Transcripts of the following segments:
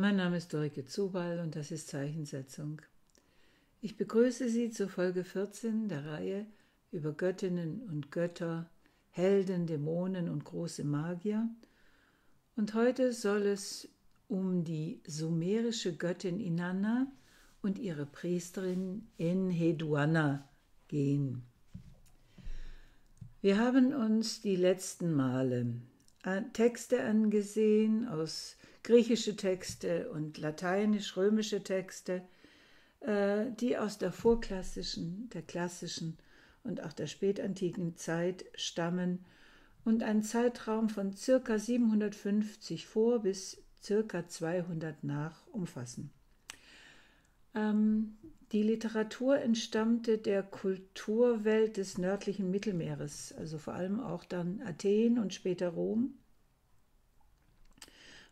Mein Name ist Ulrike Zubal und das ist Zeichensetzung. Ich begrüße Sie zur Folge 14 der Reihe über Göttinnen und Götter, Helden, Dämonen und große Magier. Und heute soll es um die sumerische Göttin Inanna und ihre Priesterin Enheduanna gehen. Wir haben uns die letzten Male Texte angesehen, aus griechische Texte und lateinisch-römische Texte, die aus der vorklassischen, der klassischen und auch der spätantiken Zeit stammen und einen Zeitraum von ca. 750 vor bis ca. 200 nach umfassen. Die Literatur entstammte der Kulturwelt des nördlichen Mittelmeeres, also vor allem auch dann Athen und später Rom,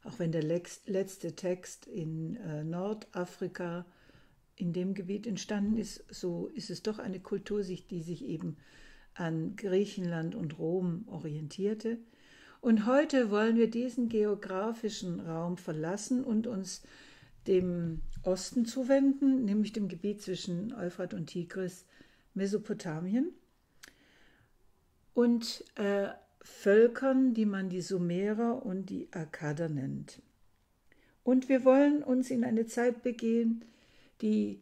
auch wenn der letzte Text in Nordafrika in dem Gebiet entstanden ist, so ist es doch eine Kultursicht, die sich eben an Griechenland und Rom orientierte. Und heute wollen wir diesen geografischen Raum verlassen und uns dem Osten zuwenden, nämlich dem Gebiet zwischen Euphrat und Tigris, Mesopotamien, und Völkern, die man die Sumerer und die Akkader nennt. Und wir wollen uns in eine Zeit begeben, die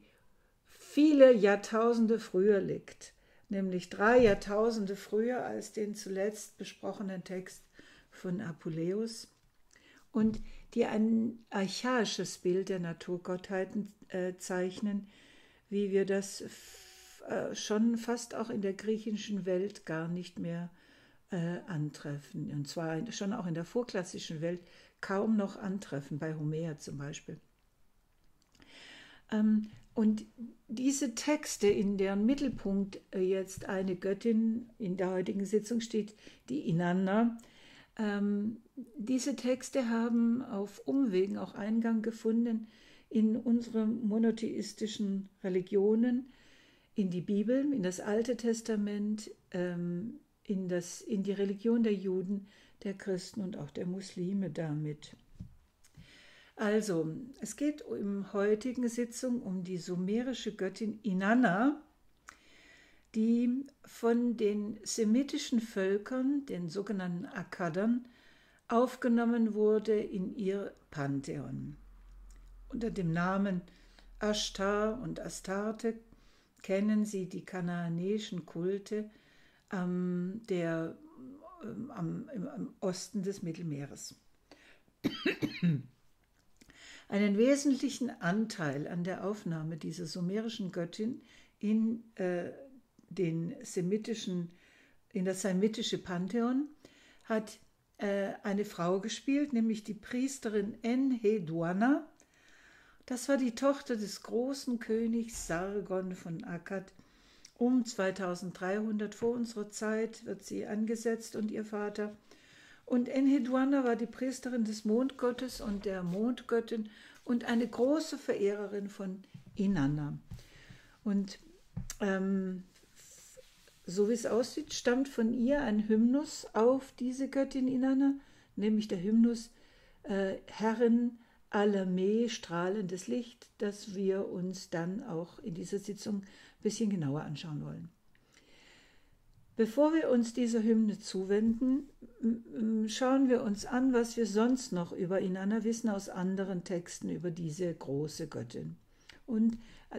viele Jahrtausende früher liegt, nämlich 3 Jahrtausende früher als den zuletzt besprochenen Text von Apuleius und die ein archaisches Bild der Naturgottheiten zeichnen, wie wir das schon fast auch in der griechischen Welt gar nicht mehr antreffen, und zwar schon auch in der vorklassischen Welt kaum noch antreffen, bei Homer zum Beispiel. Und diese Texte, in deren Mittelpunkt jetzt eine Göttin in der heutigen Sitzung steht, die Inanna, diese Texte haben auf Umwegen auch Eingang gefunden in unsere monotheistischen Religionen, in die Bibel, in das Alte Testament, in die Religion der Juden, der Christen und auch der Muslime damit. Also, es geht in der heutigen Sitzung um die sumerische Göttin Inanna, die von den semitischen Völkern, den sogenannten Akkadern, aufgenommen wurde in ihr Pantheon. Unter dem Namen Ashtar und Astarte kennen sie die kanaanäischen Kulte im Osten des Mittelmeeres. Einen wesentlichen Anteil an der Aufnahme dieser sumerischen Göttin in das semitische Pantheon hat eine Frau gespielt, nämlich die Priesterin Enheduanna. Das war die Tochter des großen Königs Sargon von Akkad. Um 2300 vor unserer Zeit wird sie angesetzt und ihr Vater. Und Enheduanna war die Priesterin des Mondgottes und der Mondgöttin und eine große Verehrerin von Inanna. Und so wie es aussieht, stammt von ihr ein Hymnus auf diese Göttin Inanna, nämlich der Hymnus Herrin aller Me, strahlendes Licht, das wir uns dann auch in dieser Sitzung ein bisschen genauer anschauen wollen. Bevor wir uns dieser Hymne zuwenden, schauen wir uns an, was wir sonst noch über Inanna wissen aus anderen Texten über diese große Göttin. Und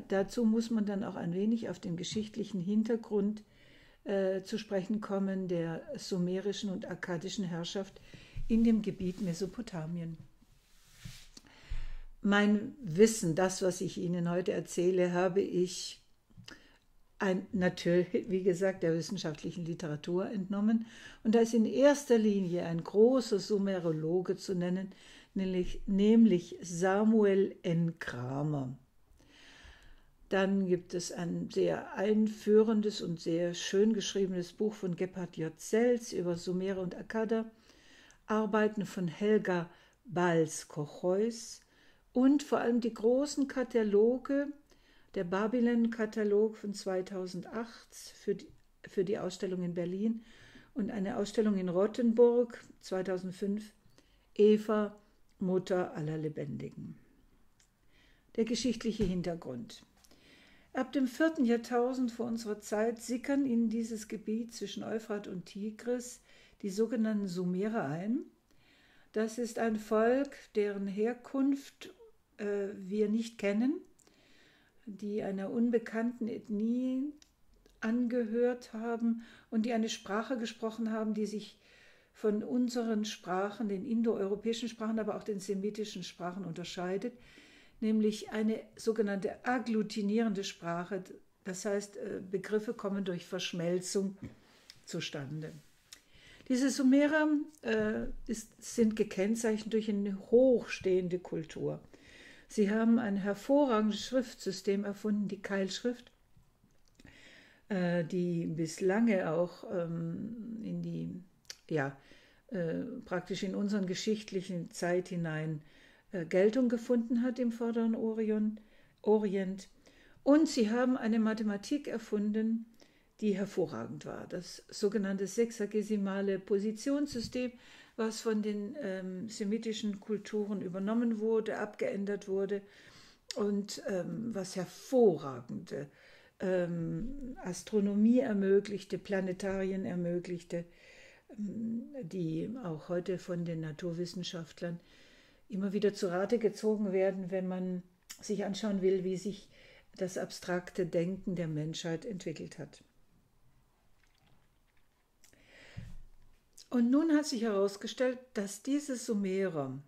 dazu muss man dann auch ein wenig auf den geschichtlichen Hintergrund zu sprechen kommen der sumerischen und akkadischen Herrschaft in dem Gebiet Mesopotamien. Mein Wissen, das, was ich Ihnen heute erzähle, habe ich natürlich, wie gesagt, der wissenschaftlichen Literatur entnommen. Und da ist in erster Linie ein großer Sumerologe zu nennen, nämlich Samuel N. Kramer. Dann gibt es ein sehr einführendes und sehr schön geschriebenes Buch von Gebhard J. Seltz über Sumerer und Akkader, Arbeiten von Helga Balz-Kocheus und vor allem die großen Kataloge, der Babylon-Katalog von 2008 für die Ausstellung in Berlin und eine Ausstellung in Rottenburg 2005, Eva Mutter aller Lebendigen. Der geschichtliche Hintergrund. Ab dem 4. Jahrtausend vor unserer Zeit sickern in dieses Gebiet zwischen Euphrat und Tigris die sogenannten Sumerer ein. Das ist ein Volk, deren Herkunft wir nicht kennen, die einer unbekannten Ethnie angehört haben und die eine Sprache gesprochen haben, die sich von unseren Sprachen, den indoeuropäischen Sprachen, aber auch den semitischen Sprachen unterscheidet, nämlich eine sogenannte agglutinierende Sprache. Das heißt, Begriffe kommen durch Verschmelzung zustande. Diese Sumerer sind gekennzeichnet durch eine hochstehende Kultur. Sie haben ein hervorragendes Schriftsystem erfunden, die Keilschrift, die bislang auch praktisch in unseren geschichtlichen Zeit hinein Geltung gefunden hat im vorderen Orient. Und sie haben eine Mathematik erfunden, die hervorragend war. Das sogenannte sexagesimale Positionssystem, was von den semitischen Kulturen übernommen wurde, abgeändert wurde und was hervorragende Astronomie ermöglichte, Planetarien ermöglichte, die auch heute von den Naturwissenschaftlern immer wieder zu Rate gezogen werden, wenn man sich anschauen will, wie sich das abstrakte Denken der Menschheit entwickelt hat. Und nun hat sich herausgestellt, dass diese Sumerer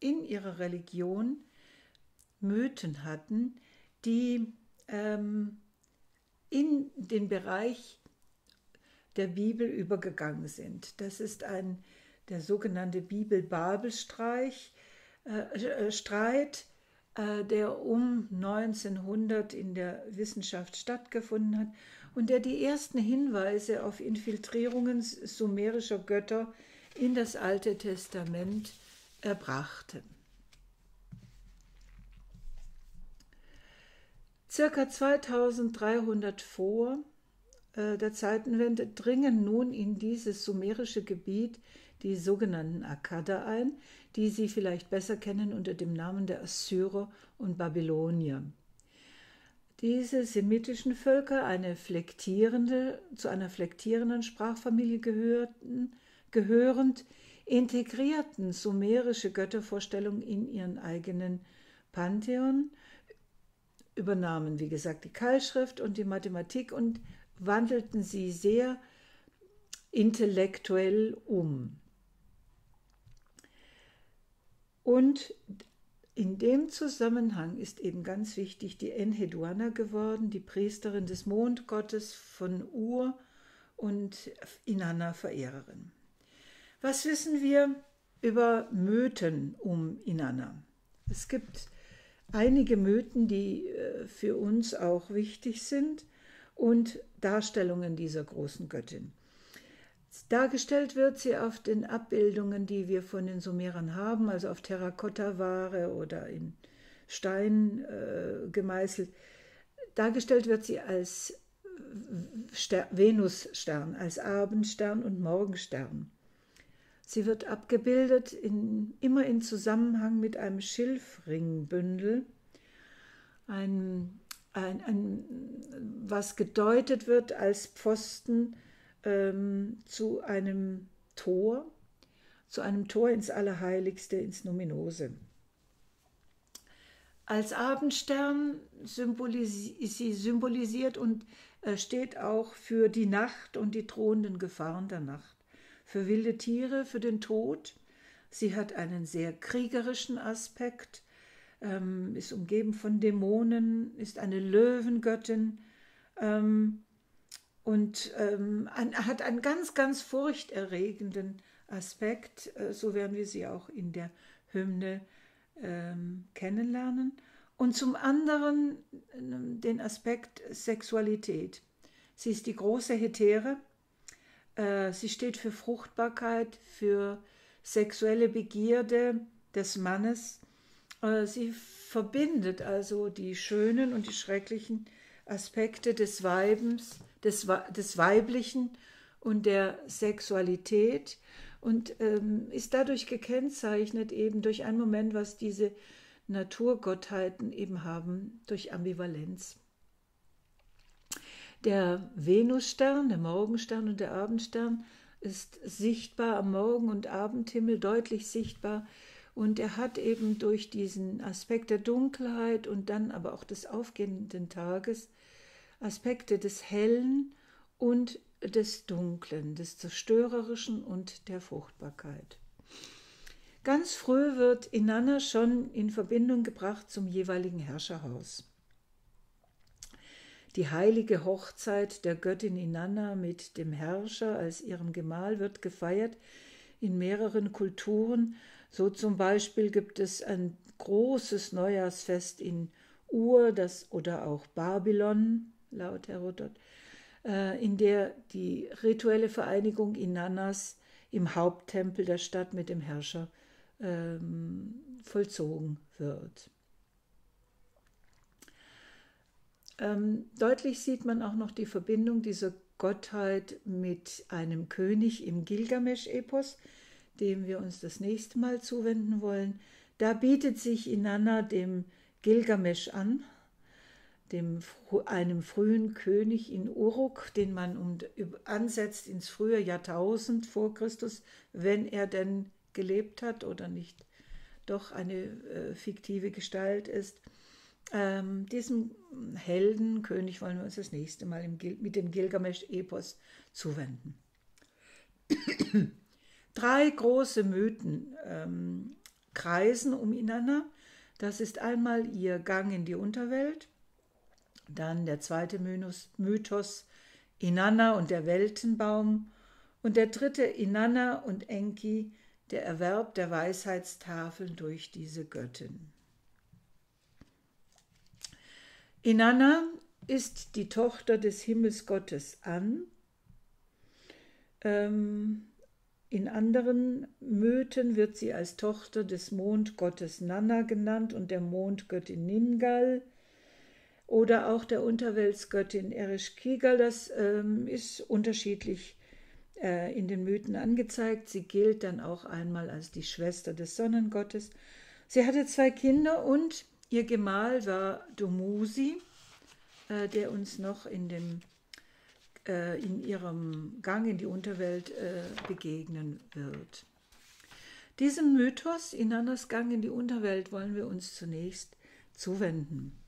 in ihrer Religion Mythen hatten, die in den Bereich der Bibel übergegangen sind. Das ist der sogenannte Bibel-Babel-Streit, der um 1900 in der Wissenschaft stattgefunden hat und der die ersten Hinweise auf Infiltrierungen sumerischer Götter in das Alte Testament erbrachte. Circa 2300 vor der Zeitenwende dringen nun in dieses sumerische Gebiet die sogenannten Akkader ein, die Sie vielleicht besser kennen unter dem Namen der Assyrer und Babylonier. Diese semitischen Völker, zu einer flektierenden Sprachfamilie gehörend, integrierten sumerische Göttervorstellungen in ihren eigenen Pantheon, übernahmen, wie gesagt, die Keilschrift und die Mathematik und wandelten sie sehr intellektuell um. Und in dem Zusammenhang ist eben ganz wichtig die Enheduanna geworden, die Priesterin des Mondgottes von Ur und Inanna-Verehrerin. Was wissen wir über Mythen um Inanna? Es gibt einige Mythen, die für uns auch wichtig sind und Darstellungen dieser großen Göttin. Dargestellt wird sie auf den Abbildungen, die wir von den Sumerern haben, also auf Terrakottaware oder in Stein gemeißelt. Dargestellt wird sie als Venusstern, als Abendstern und Morgenstern. Sie wird abgebildet immer in Zusammenhang mit einem Schilfringbündel, was gedeutet wird als Pfosten, zu einem Tor ins Allerheiligste, ins Nominose. Als Abendstern ist sie symbolisiert und steht auch für die Nacht und die drohenden Gefahren der Nacht, für wilde Tiere, für den Tod. Sie hat einen sehr kriegerischen Aspekt, ist umgeben von Dämonen, ist eine Löwengöttin, hat einen ganz, ganz furchterregenden Aspekt, so werden wir sie auch in der Hymne kennenlernen. Und zum anderen den Aspekt Sexualität. Sie ist die große Hetäre, sie steht für Fruchtbarkeit, für sexuelle Begierde des Mannes. Sie verbindet also die schönen und die schrecklichen Aspekte des Weibens, des Weiblichen und der Sexualität und ist dadurch gekennzeichnet eben durch einen Moment, was diese Naturgottheiten eben haben, durch Ambivalenz. Der Venusstern, der Morgenstern und der Abendstern ist sichtbar am Morgen- und Abendhimmel, deutlich sichtbar. Und er hat eben durch diesen Aspekt der Dunkelheit und dann aber auch des aufgehenden Tages Aspekte des Hellen und des Dunklen, des Zerstörerischen und der Fruchtbarkeit. Ganz früh wird Inanna schon in Verbindung gebracht zum jeweiligen Herrscherhaus. Die heilige Hochzeit der Göttin Inanna mit dem Herrscher als ihrem Gemahl wird gefeiert in mehreren Kulturen. So zum Beispiel gibt es ein großes Neujahrsfest in Ur, das oder auch Babylon, laut Herodot, in der die rituelle Vereinigung Inannas im Haupttempel der Stadt mit dem Herrscher vollzogen wird. Deutlich sieht man auch noch die Verbindung dieser Gottheit mit einem König im Gilgamesch-Epos, dem wir uns das nächste Mal zuwenden wollen. Da bietet sich Inanna dem Gilgamesch an, einem frühen König in Uruk, den man ansetzt ins frühe Jahrtausend vor Christus, wenn er denn gelebt hat oder nicht doch eine fiktive Gestalt ist. Diesem Heldenkönig wollen wir uns das nächste Mal mit dem Gilgamesch-Epos zuwenden. Drei große Mythen kreisen um Inanna. Das ist einmal ihr Gang in die Unterwelt, dann der zweite Mythos Inanna und der Weltenbaum und der dritte Inanna und Enki, der Erwerb der Weisheitstafeln durch diese Göttin. Inanna ist die Tochter des Himmelsgottes An. In anderen Mythen wird sie als Tochter des Mondgottes Nanna genannt und der Mondgöttin Ningal oder auch der Unterweltsgöttin Ereshkigal. Das ist unterschiedlich in den Mythen angezeigt. Sie gilt dann auch einmal als die Schwester des Sonnengottes. Sie hatte zwei Kinder und ihr Gemahl war Dumuzi, der uns noch in ihrem Gang in die Unterwelt begegnen wird. Diesem Mythos, Inannas Gang in die Unterwelt, wollen wir uns zunächst zuwenden.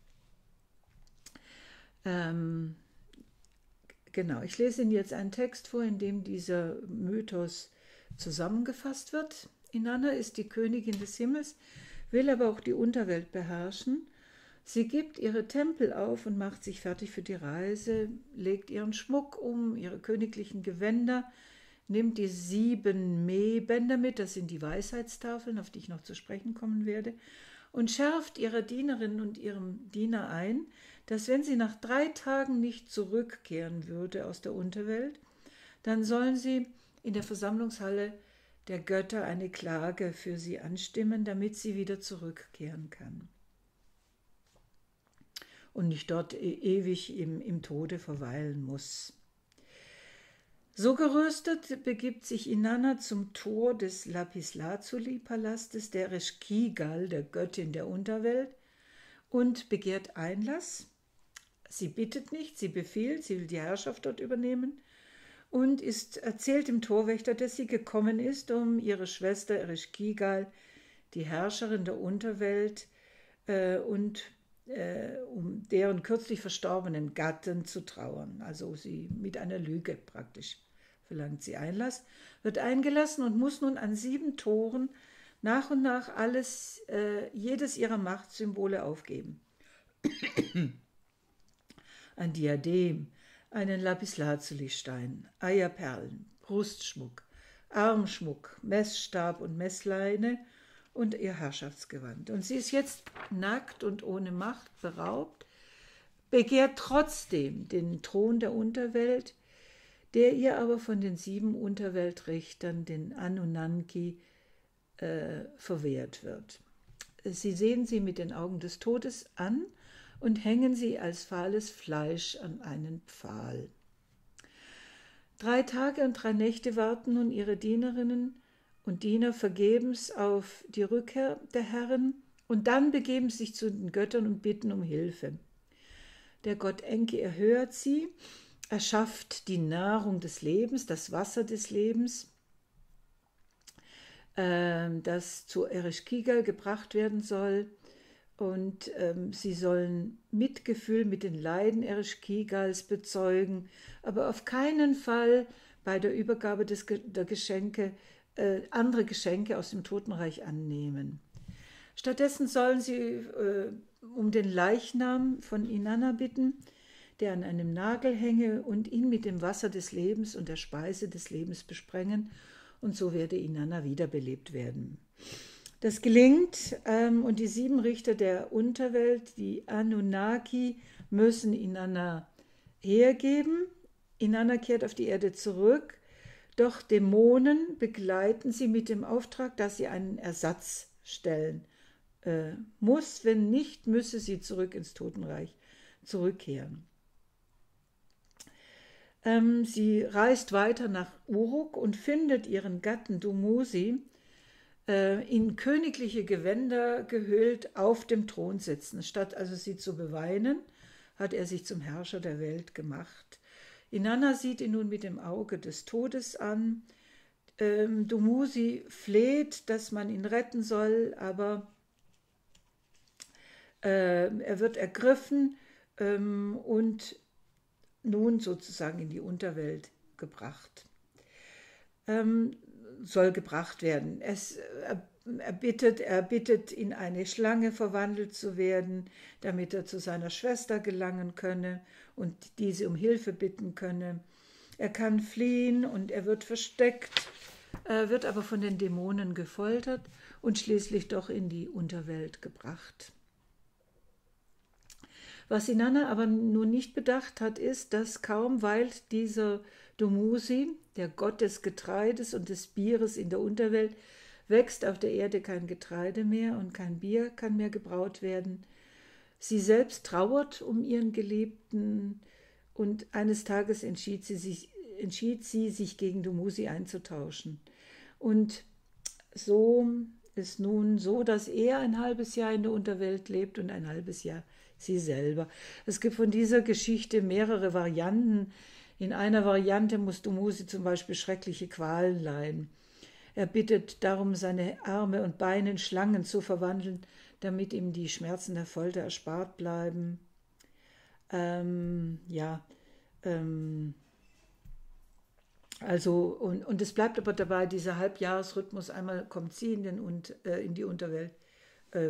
Ich lese Ihnen jetzt einen Text vor, in dem dieser Mythos zusammengefasst wird. Inanna ist die Königin des Himmels, will aber auch die Unterwelt beherrschen. Sie gibt ihre Tempel auf und macht sich fertig für die Reise, legt ihren Schmuck um, ihre königlichen Gewänder, nimmt die 7 Me-Bänder mit, das sind die Weisheitstafeln, auf die ich noch zu sprechen kommen werde, und schärft ihrer Dienerin und ihrem Diener ein, dass wenn sie nach 3 Tagen nicht zurückkehren würde aus der Unterwelt, dann sollen sie in der Versammlungshalle der Götter eine Klage für sie anstimmen, damit sie wieder zurückkehren kann und nicht dort ewig im Tode verweilen muss. So gerüstet begibt sich Inanna zum Tor des Lapislazuli-Palastes der Ereshkigal, der Göttin der Unterwelt, und begehrt Einlass. Sie bittet nicht, sie befiehlt, sie will die Herrschaft dort übernehmen und erzählt dem Torwächter, dass sie gekommen ist, um ihre Schwester Ereshkigal, die Herrscherin der Unterwelt, um deren kürzlich verstorbenen Gatten zu trauern. Also sie mit einer Lüge praktisch verlangt sie Einlass, wird eingelassen und muss nun an 7 Toren nach und nach jedes ihrer Machtsymbole aufgeben. Ein Diadem, einen Lapislazuli-Stein, Eierperlen, Brustschmuck, Armschmuck, Messstab und Messleine und ihr Herrschaftsgewand. Und sie ist jetzt nackt und ohne Macht beraubt, begehrt trotzdem den Thron der Unterwelt, der ihr aber von den 7 Unterweltrichtern, den Anunnaki, verwehrt wird. Sie sehen sie mit den Augen des Todes an und hängen sie als fahles Fleisch an einen Pfahl. 3 Tage und 3 Nächte warten nun ihre Dienerinnen und Diener vergebens auf die Rückkehr der Herren, und dann begeben sie sich zu den Göttern und bitten um Hilfe. Der Gott Enki erhört sie, erschafft die Nahrung des Lebens, das Wasser des Lebens, das zu Ereshkigal gebracht werden soll. Und sie sollen Mitgefühl mit den Leiden Ereshkigals bezeugen, aber auf keinen Fall bei der Übergabe der Geschenke andere Geschenke aus dem Totenreich annehmen. Stattdessen sollen sie um den Leichnam von Inanna bitten, der an einem Nagel hänge, und ihn mit dem Wasser des Lebens und der Speise des Lebens besprengen, und so werde Inanna wiederbelebt werden. Das gelingt, und die 7 Richter der Unterwelt, die Anunnaki, müssen Inanna hergeben. Inanna kehrt auf die Erde zurück, doch Dämonen begleiten sie mit dem Auftrag, dass sie einen Ersatz stellen muss. Wenn nicht, müsse sie zurück ins Totenreich zurückkehren. Sie reist weiter nach Uruk und findet ihren Gatten Dumuzi in königliche Gewänder gehüllt auf dem Thron sitzen. Statt also sie zu beweinen, hat er sich zum Herrscher der Welt gemacht. Inanna sieht ihn nun mit dem Auge des Todes an. Dumuzi fleht, dass man ihn retten soll, aber er wird ergriffen und nun sozusagen in die Unterwelt gebracht. Soll gebracht werden. Er bittet in eine Schlange verwandelt zu werden, damit er zu seiner Schwester gelangen könne und diese um Hilfe bitten könne. Er kann fliehen und er wird versteckt, wird aber von den Dämonen gefoltert und schließlich doch in die Unterwelt gebracht. Was Inanna aber nun nicht bedacht hat, ist, dass kaum weilt dieser Dumuzi, der Gott des Getreides und des Bieres in der Unterwelt, wächst auf der Erde kein Getreide mehr und kein Bier kann mehr gebraut werden. Sie selbst trauert um ihren Geliebten und eines Tages entschied sie sich gegen Dumuzi einzutauschen. Und so ist nun so, dass er ein halbes Jahr in der Unterwelt lebt und ein halbes Jahr sie selber. Es gibt von dieser Geschichte mehrere Varianten. In einer Variante muss Dumuzi zum Beispiel schreckliche Qualen leiden. Er bittet darum, seine Arme und Beine in Schlangen zu verwandeln, damit ihm die Schmerzen der Folter erspart bleiben. Und es bleibt aber dabei, dieser Halbjahresrhythmus, einmal kommt sie in die Unterwelt,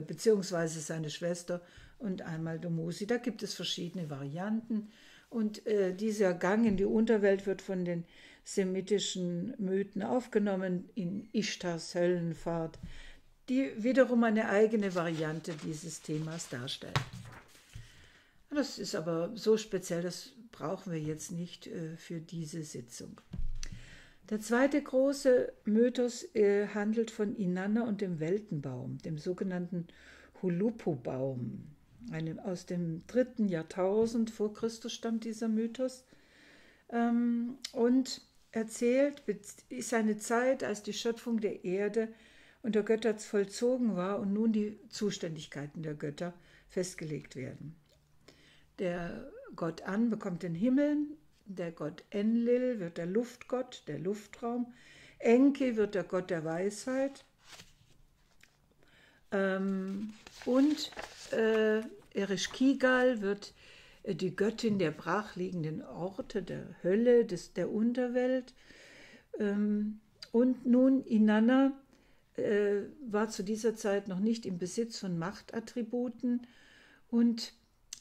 beziehungsweise seine Schwester, und einmal Dumuzi. Da gibt es verschiedene Varianten. Und dieser Gang in die Unterwelt wird von den semitischen Mythen aufgenommen in Ishtars Höllenfahrt, die wiederum eine eigene Variante dieses Themas darstellt. Das ist aber so speziell, das brauchen wir jetzt nicht für diese Sitzung. Der zweite große Mythos handelt von Inanna und dem Weltenbaum, dem sogenannten Huluppu-Baum. Aus dem 3. Jahrtausend vor Christus stammt dieser Mythos und erzählt, ist eine Zeit, als die Schöpfung der Erde und der Götter vollzogen war und nun die Zuständigkeiten der Götter festgelegt werden. Der Gott An bekommt den Himmel, der Gott Enlil wird der Luftgott, der Luftraum, Enki wird der Gott der Weisheit, und Ereshkigal wird die Göttin der brachliegenden Orte, der Hölle, der Unterwelt. Und nun Inanna war zu dieser Zeit noch nicht im Besitz von Machtattributen und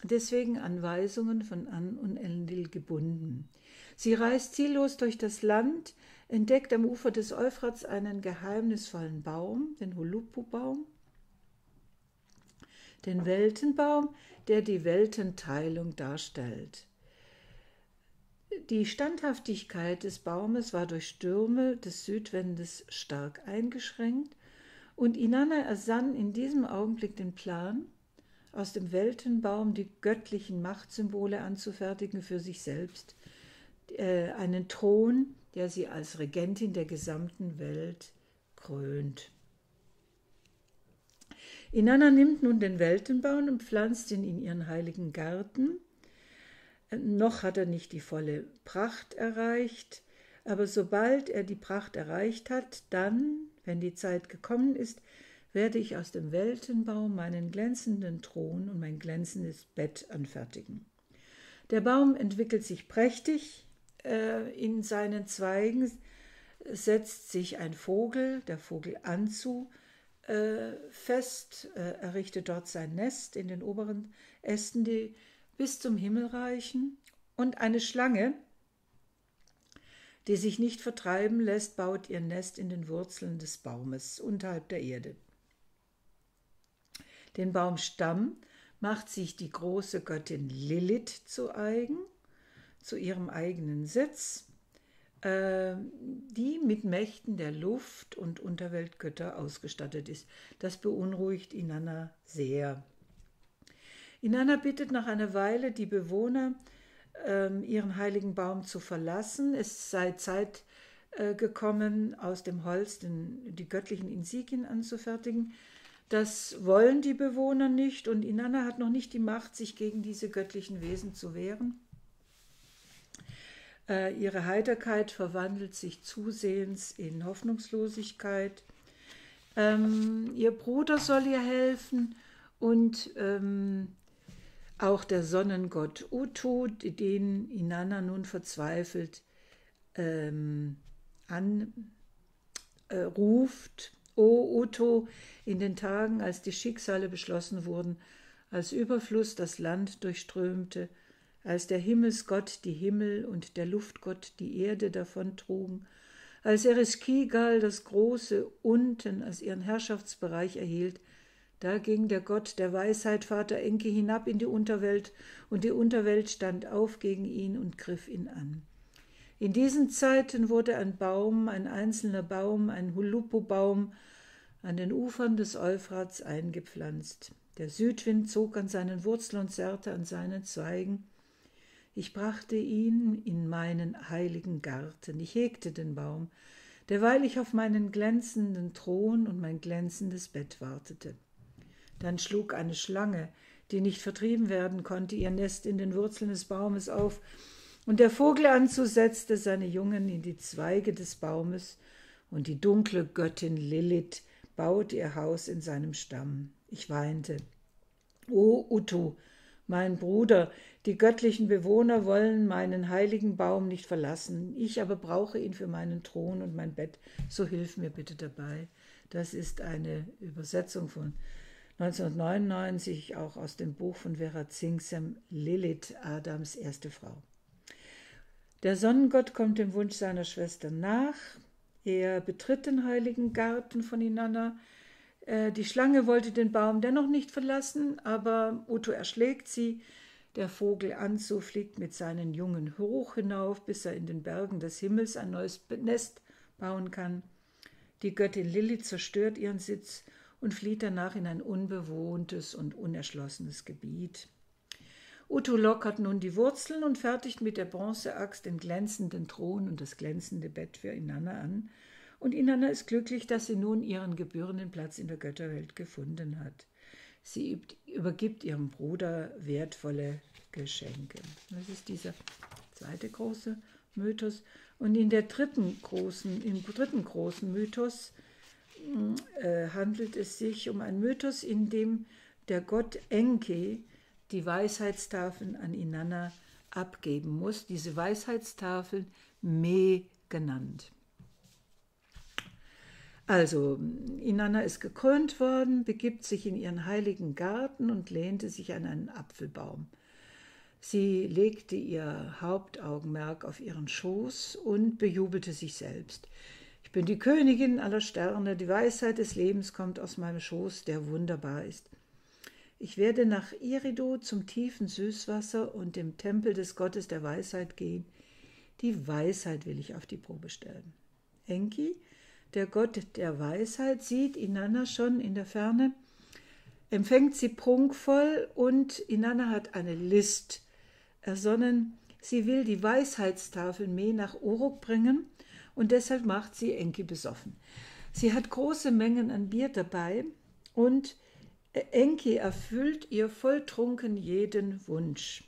deswegen Anweisungen von An und Enlil gebunden. Sie reist ziellos durch das Land, entdeckt am Ufer des Euphrats einen geheimnisvollen Baum, den Huluppu-Baum, den Weltenbaum, der die Weltenteilung darstellt. Die Standhaftigkeit des Baumes war durch Stürme des Südwindes stark eingeschränkt und Inanna ersann in diesem Augenblick den Plan, aus dem Weltenbaum die göttlichen Machtsymbole anzufertigen für sich selbst, einen Thron, der sie als Regentin der gesamten Welt krönt. Inanna nimmt nun den Weltenbaum und pflanzt ihn in ihren heiligen Garten. Noch hat er nicht die volle Pracht erreicht, aber sobald er die Pracht erreicht hat, dann, wenn die Zeit gekommen ist, werde ich aus dem Weltenbaum meinen glänzenden Thron und mein glänzendes Bett anfertigen. Der Baum entwickelt sich prächtig, in seinen Zweigen setzt sich ein Vogel, der Vogel Anzu, fest, errichtet dort sein Nest in den oberen Ästen, die bis zum Himmel reichen, und eine Schlange, die sich nicht vertreiben lässt, baut ihr Nest in den Wurzeln des Baumes unterhalb der Erde. Den Baumstamm macht sich die große Göttin Lilith zu eigen, zu ihrem eigenen Sitz, die mit Mächten der Luft- und Unterweltgötter ausgestattet ist. Das beunruhigt Inanna sehr. Inanna bittet nach einer Weile die Bewohner, ihren heiligen Baum zu verlassen. Es sei Zeit gekommen, aus dem Holz die göttlichen Insignien anzufertigen. Das wollen die Bewohner nicht, und Inanna hat noch nicht die Macht, sich gegen diese göttlichen Wesen zu wehren. Ihre Heiterkeit verwandelt sich zusehends in Hoffnungslosigkeit. Ihr Bruder soll ihr helfen und auch der Sonnengott Utu, den Inanna nun verzweifelt anruft. O Utu, in den Tagen, als die Schicksale beschlossen wurden, als Überfluss das Land durchströmte, als der Himmelsgott die Himmel und der Luftgott die Erde davontrugen, als Ereshkigal das große Unten als ihren Herrschaftsbereich erhielt, da ging der Gott der Weisheit, Vater Enki, hinab in die Unterwelt, und die Unterwelt stand auf gegen ihn und griff ihn an. In diesen Zeiten wurde ein Baum, ein einzelner Baum, ein Huluppu-Baum, an den Ufern des Euphrats eingepflanzt. Der Südwind zog an seinen Wurzeln und zerrte an seinen Zweigen. Ich brachte ihn in meinen heiligen Garten, ich hegte den Baum, derweil ich auf meinen glänzenden Thron und mein glänzendes Bett wartete. Dann schlug eine Schlange, die nicht vertrieben werden konnte, ihr Nest in den Wurzeln des Baumes auf, und der Vogel Anzu setzte seine Jungen in die Zweige des Baumes, und die dunkle Göttin Lilith baute ihr Haus in seinem Stamm. Ich weinte. O Utu, mein Bruder, die göttlichen Bewohner wollen meinen heiligen Baum nicht verlassen. Ich aber brauche ihn für meinen Thron und mein Bett. So hilf mir bitte dabei. Das ist eine Übersetzung von 1999, auch aus dem Buch von Vera Zingsem, Lilith, Adams erste Frau. Der Sonnengott kommt dem Wunsch seiner Schwester nach. Er betritt den heiligen Garten von Inanna. Die Schlange wollte den Baum dennoch nicht verlassen, aber Utu erschlägt sie. Der Vogel Anzu fliegt mit seinen Jungen hoch hinauf, bis er in den Bergen des Himmels ein neues Nest bauen kann. Die Göttin Lilith zerstört ihren Sitz und flieht danach in ein unbewohntes und unerschlossenes Gebiet. Utu lockert nun die Wurzeln und fertigt mit der Bronzeaxt den glänzenden Thron und das glänzende Bett für Inanna an. Und Inanna ist glücklich, dass sie nun ihren gebührenden Platz in der Götterwelt gefunden hat. Sie übergibt ihrem Bruder wertvolle Geschenke. Das ist dieser zweite große Mythos. Und im dritten großen Mythos handelt es sich um einen Mythos, in dem der Gott Enki die Weisheitstafeln an Inanna abgeben muss. Diese Weisheitstafeln, ME genannt. Also, Inanna ist gekrönt worden, begibt sich in ihren heiligen Garten und lehnte sich an einen Apfelbaum. Sie legte ihr Hauptaugenmerk auf ihren Schoß und bejubelte sich selbst. Ich bin die Königin aller Sterne, die Weisheit des Lebens kommt aus meinem Schoß, der wunderbar ist. Ich werde nach Eridu zum tiefen Süßwasser und dem Tempel des Gottes der Weisheit gehen. Die Weisheit will ich auf die Probe stellen. Enki, der Gott der Weisheit, sieht Inanna schon in der Ferne, empfängt sie prunkvoll, und Inanna hat eine List ersonnen. Sie will die Weisheitstafel ME nach Uruk bringen, und deshalb macht sie Enki besoffen. Sie hat große Mengen an Bier dabei und Enki erfüllt ihr volltrunken jeden Wunsch.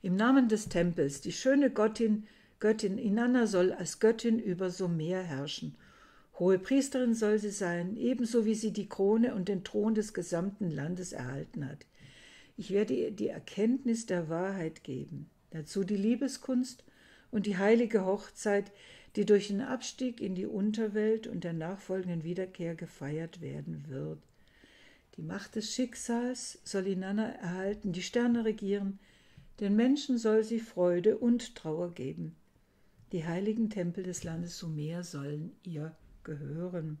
Im Namen des Tempels, die schöne Göttin Inanna soll als Göttin über Sumer herrschen. Hohe Priesterin soll sie sein, ebenso wie sie die Krone und den Thron des gesamten Landes erhalten hat. Ich werde ihr die Erkenntnis der Wahrheit geben, dazu die Liebeskunst und die heilige Hochzeit, die durch den Abstieg in die Unterwelt und der nachfolgenden Wiederkehr gefeiert werden wird. Die Macht des Schicksals soll Inanna erhalten, die Sterne regieren, den Menschen soll sie Freude und Trauer geben. Die heiligen Tempel des Landes Sumer sollen ihr gehören.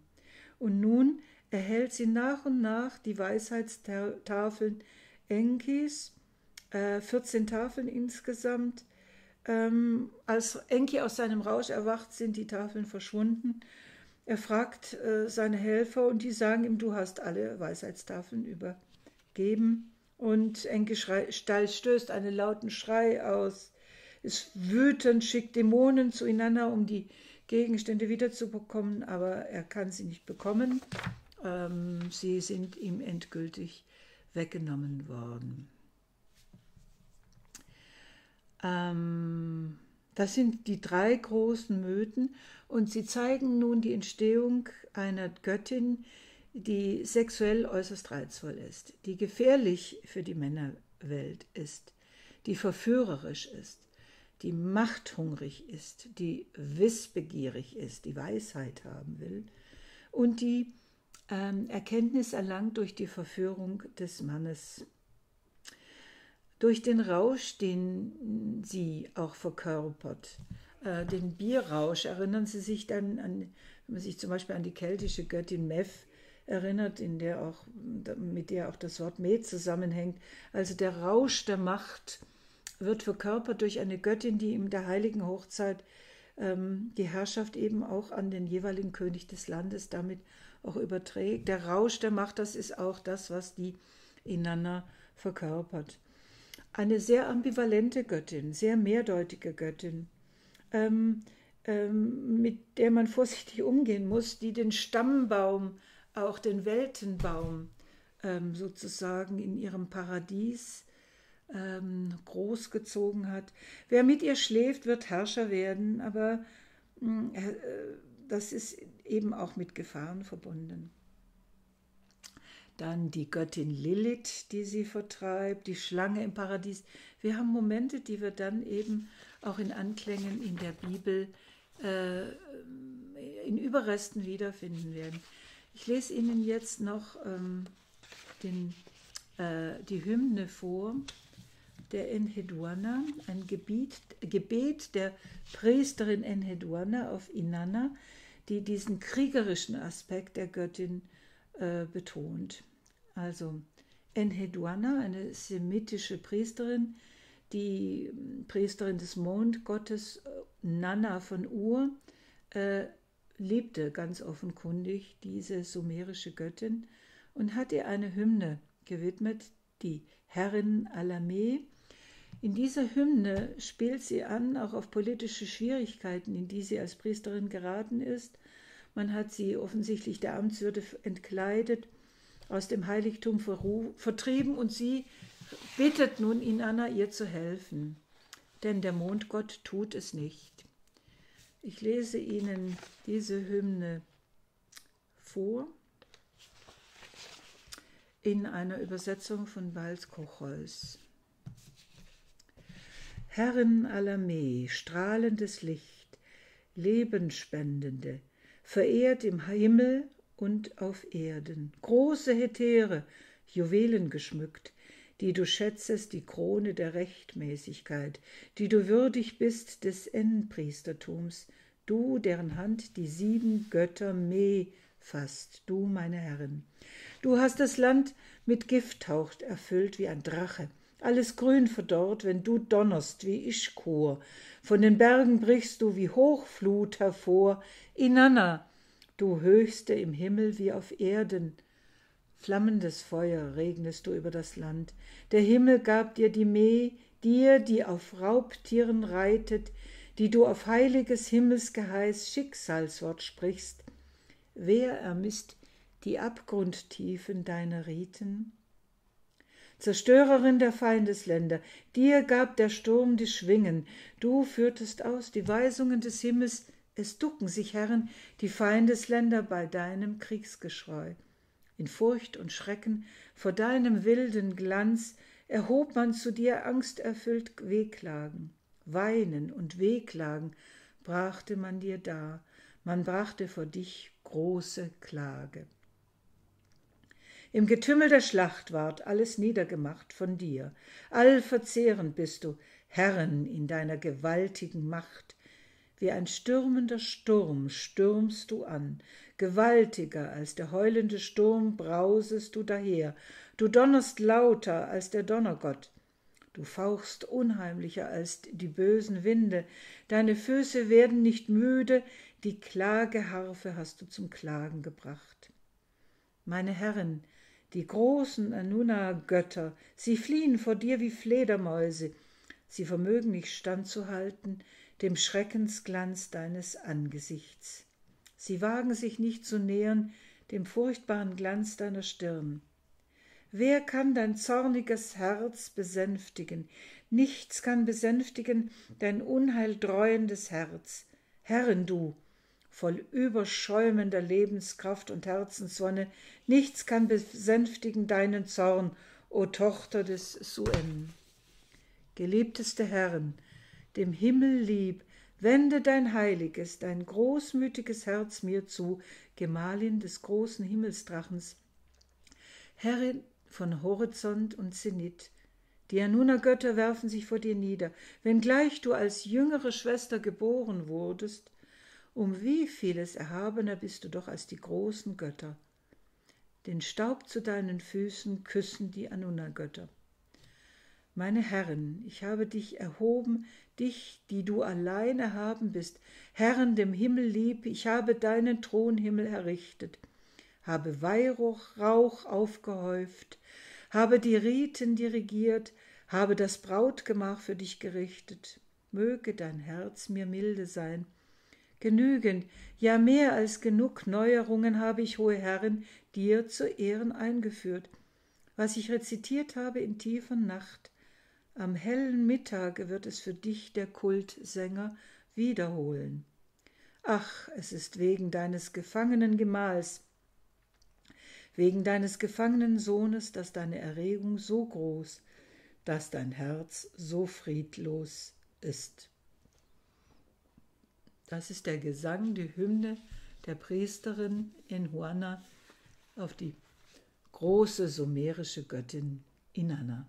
Und nun erhält sie nach und nach die Weisheitstafeln Enkis, 14 Tafeln insgesamt. Als Enki aus seinem Rausch erwacht, sind die Tafeln verschwunden. Er fragt seine Helfer und die sagen ihm, du hast alle Weisheitstafeln übergeben. Und Enki stößt einen lauten Schrei aus, ist wütend, schickt Dämonen zu Inanna, um die Gegenstände wiederzubekommen, aber er kann sie nicht bekommen. Sie sind ihm endgültig weggenommen worden. Das sind die drei großen Mythen und sie zeigen nun die Entstehung einer Göttin, die sexuell äußerst reizvoll ist, die gefährlich für die Männerwelt ist, die verführerisch ist, die machthungrig ist, die wissbegierig ist, die Weisheit haben will und die Erkenntnis erlangt durch die Verführung des Mannes. Durch den Rausch, den sie auch verkörpert, den Bierrausch, erinnern Sie sich dann an, wenn man sich zum Beispiel an die keltische Göttin Meph erinnert, mit der auch das Wort Met zusammenhängt. Also der Rausch der Macht wird verkörpert durch eine Göttin, die in der heiligen Hochzeit die Herrschaft eben auch an den jeweiligen König des Landes damit auch überträgt. Der Rausch der Macht, das ist auch das, was die Inanna verkörpert. Eine sehr ambivalente Göttin, sehr mehrdeutige Göttin, mit der man vorsichtig umgehen muss, die den Stammbaum, auch den Weltenbaum sozusagen in ihrem Paradies großgezogen hat. Wer mit ihr schläft, wird Herrscher werden, aber das ist eben auch mit Gefahren verbunden. Dann die Göttin Lilith, die sie vertreibt, die Schlange im Paradies. Wir haben Momente, die wir dann eben auch in Anklängen in der Bibel, in Überresten wiederfinden werden. Ich lese Ihnen jetzt noch die Hymne vor, der Enheduanna, ein Gebet der Priesterin Enheduanna auf Inanna, die diesen kriegerischen Aspekt der Göttin betont. Also Enheduanna, eine semitische Priesterin, die Priesterin des Mondgottes Nanna von Ur, liebte ganz offenkundig diese sumerische Göttin und hat ihr eine Hymne gewidmet, die Herrin aller Me. In dieser Hymne spielt sie an, auch auf politische Schwierigkeiten, in die sie als Priesterin geraten ist. Man hat sie offensichtlich der Amtswürde entkleidet, aus dem Heiligtum vertrieben und sie bittet nun Inanna, ihr zu helfen, denn der Mondgott tut es nicht. Ich lese Ihnen diese Hymne vor in einer Übersetzung von Walz-Kochholz. Herrin aller Me, strahlendes Licht, Lebenspendende, verehrt im Himmel und auf Erden, große Hetäre, Juwelen geschmückt, die du schätzest, die Krone der Rechtmäßigkeit, die du würdig bist des Endpriestertums, du, deren Hand die 7 Götter Me fasst, du, meine Herrin. Du hast das Land mit Gifthaucht erfüllt wie ein Drache, alles grün verdorrt, wenn du donnerst wie Ischkur. Von den Bergen brichst du wie Hochflut hervor. Inanna, du Höchste im Himmel wie auf Erden. Flammendes Feuer regnest du über das Land. Der Himmel gab dir die Me, dir, die auf Raubtieren reitet, die du auf heiliges Himmelsgeheiß Schicksalswort sprichst, wer ermisst die Abgrundtiefen deiner Riten? Zerstörerin der Feindesländer, dir gab der Sturm die Schwingen, du führtest aus die Weisungen des Himmels, es ducken sich, Herren, die Feindesländer bei deinem Kriegsgeschrei. In Furcht und Schrecken vor deinem wilden Glanz erhob man zu dir angsterfüllt Wehklagen. Weinen und Wehklagen brachte man dir dar, man brachte vor dich große Klage. Im Getümmel der Schlacht ward alles niedergemacht von dir, allverzehrend bist du, Herrin in deiner gewaltigen Macht. Wie ein stürmender Sturm stürmst du an, gewaltiger als der heulende Sturm brausest du daher, du donnerst lauter als der Donnergott, du fauchst unheimlicher als die bösen Winde, deine Füße werden nicht müde, die Klageharfe hast du zum Klagen gebracht. Meine Herren, die großen Anunna-Götter, sie fliehen vor dir wie Fledermäuse, sie vermögen nicht standzuhalten dem Schreckensglanz deines Angesichts. Sie wagen sich nicht zu nähern dem furchtbaren Glanz deiner Stirn. Wer kann dein zorniges Herz besänftigen? Nichts kann besänftigen dein unheildreuendes Herz. Herrin, du, voll überschäumender Lebenskraft und Herzenswonne, nichts kann besänftigen deinen Zorn, o Tochter des Suen. Geliebteste Herrin, dem Himmel lieb, wende dein heiliges, dein großmütiges Herz mir zu, Gemahlin des großen Himmelsdrachens, Herrin von Horizont und Zenit. Die Anunna-Götter werfen sich vor dir nieder, wenngleich du als jüngere Schwester geboren wurdest, um wie vieles erhabener bist du doch als die großen Götter. Den Staub zu deinen Füßen küssen die Anunna-Götter. Meine Herren, ich habe dich erhoben, dich, die du allein erhaben bist, Herren dem Himmel lieb, ich habe deinen Thronhimmel errichtet, habe Weihrauch aufgehäuft, habe die Riten dirigiert, habe das Brautgemach für dich gerichtet. Möge dein Herz mir milde sein. Genügend, ja mehr als genug Neuerungen habe ich, hohe Herrin, dir zu Ehren eingeführt. Was ich rezitiert habe in tiefer Nacht, am hellen Mittage wird es für dich der Kultsänger wiederholen. Ach, es ist wegen deines gefangenen Gemahls, wegen deines gefangenen Sohnes, dass deine Erregung so groß, dass dein Herz so friedlos ist. Das ist der Gesang, die Hymne der Priesterin Enheduanna auf die große sumerische Göttin Inanna.